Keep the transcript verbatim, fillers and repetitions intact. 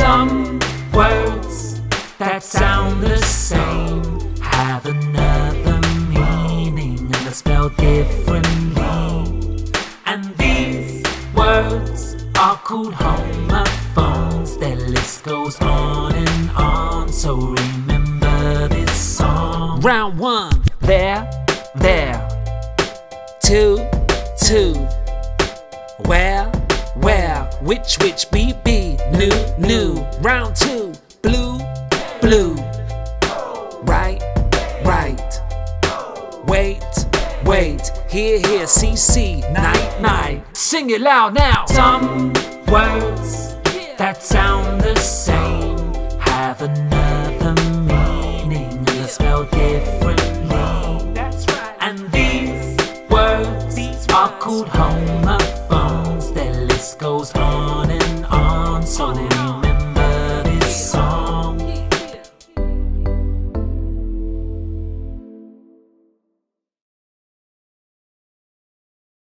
Some words that sound the same have another meaning and are spelled differently. And these words are called homophones. Their list goes on and on, so remember this song. Round one. There, there. Two, two. Where, where. Which, which, be, be. New, new. Round two. Blue, blue. Right, right. Wait, wait. Here, here. See, see. Night, night. Sing it loud now. Some words that sound